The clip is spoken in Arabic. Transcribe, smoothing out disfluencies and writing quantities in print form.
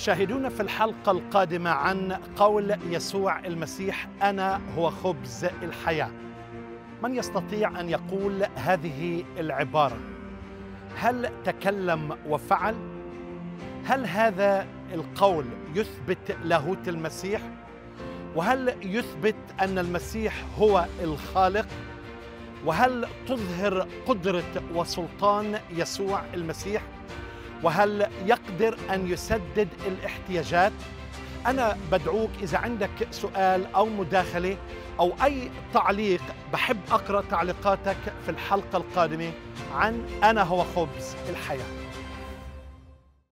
شاهدونا في الحلقة القادمة عن قول يسوع المسيح: أنا هو خبز الحياة. من يستطيع أن يقول هذه العبارة؟ هل تكلم وفعل؟ هل هذا القول يثبت لاهوت المسيح؟ وهل يثبت أن المسيح هو الخالق؟ وهل تظهر قدرة وسلطان يسوع المسيح؟ وهل يقدر أن يسدد الاحتياجات؟ أنا بدعوك إذا عندك سؤال أو مداخلة أو أي تعليق، بحب أقرأ تعليقاتك في الحلقة القادمة عن أنا هو خبز الحياة.